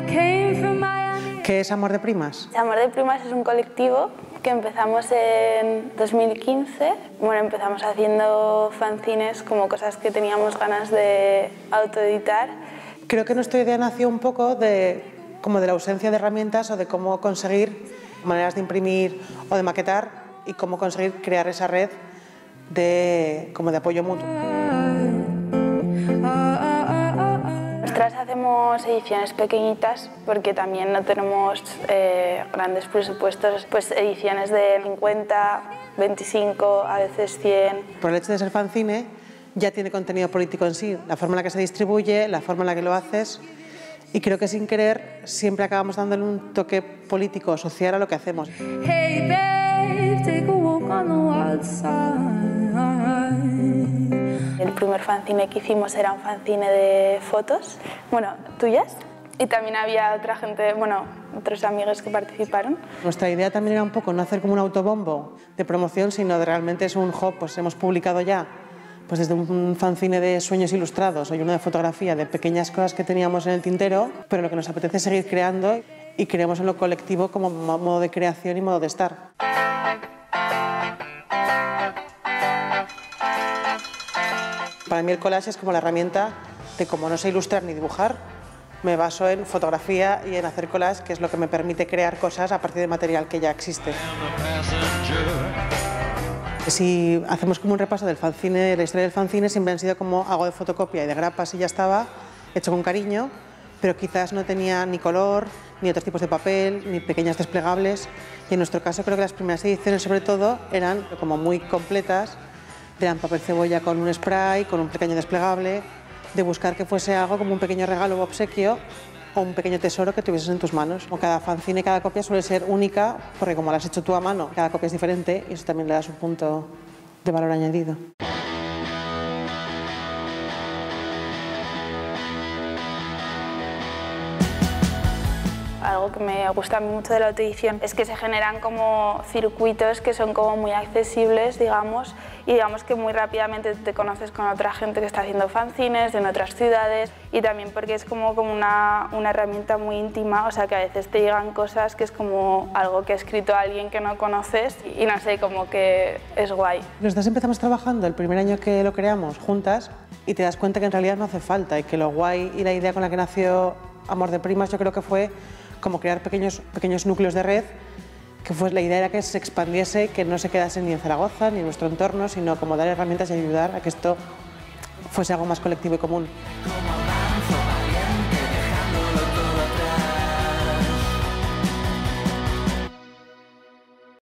¿Qué es Amor de Primas? Amor de Primas es un colectivo que empezamos en 2015. Bueno, empezamos haciendo fanzines como cosas que teníamos ganas de autoeditar. Creo que nuestra idea nació un poco de la ausencia de herramientas o de cómo conseguir maneras de imprimir o de maquetar y cómo conseguir crear esa red de apoyo mutuo. Nosotras hacemos ediciones pequeñitas porque también no tenemos grandes presupuestos, pues ediciones de 50, 25, a veces 100. Por el hecho de ser fanzine ya tiene contenido político en sí, la forma en la que se distribuye, la forma en la que lo haces. Y creo que sin querer siempre acabamos dándole un toque político o social a lo que hacemos. Hey babe, take a walk on the outside. El primer fanzine que hicimos era un fanzine de fotos, bueno, tuyas. Y también había otra gente, bueno, otros amigos que participaron. Nuestra idea también era un poco no hacer como un autobombo de promoción, sino de realmente es un hop, pues hemos publicado ya. Pues desde un fanzine de sueños ilustrados o uno de fotografía, de pequeñas cosas que teníamos en el tintero, pero lo que nos apetece es seguir creando y creemos en lo colectivo como modo de creación y modo de estar. Para mí el collage es como la herramienta de como no sé ilustrar ni dibujar, me baso en fotografía y en hacer collage, que es lo que me permite crear cosas a partir de material que ya existe. Si hacemos como un repaso del fanzine, de la historia del fanzine, siempre han sido como hago de fotocopia y de grapas y ya estaba, hecho con cariño, pero quizás no tenía ni color, ni otros tipos de papel, ni pequeñas desplegables. Y en nuestro caso creo que las primeras ediciones sobre todo eran como muy completas, eran papel cebolla con un spray, con un pequeño desplegable, de buscar que fuese algo como un pequeño regalo o obsequio o un pequeño tesoro que tuvieses en tus manos. Como cada fanzine, cada copia suele ser única, porque como la has hecho tú a mano, cada copia es diferente y eso también le da su punto de valor añadido. Algo que me gusta mucho de la autoedición es que se generan como circuitos que son como muy accesibles, digamos, y digamos que muy rápidamente te conoces con otra gente que está haciendo fanzines en otras ciudades, y también porque es como una herramienta muy íntima, o sea que a veces te llegan cosas que es como algo que ha escrito alguien que no conoces y no sé, como que es guay. Nosotros empezamos trabajando el primer año que lo creamos juntas y te das cuenta que en realidad no hace falta y que lo guay y la idea con la que nació Amor de Primas yo creo que fue como crear pequeños núcleos de red, que pues la idea era que se expandiese, que no se quedase ni en Zaragoza ni en nuestro entorno, sino como dar herramientas y ayudar a que esto fuese algo más colectivo y común.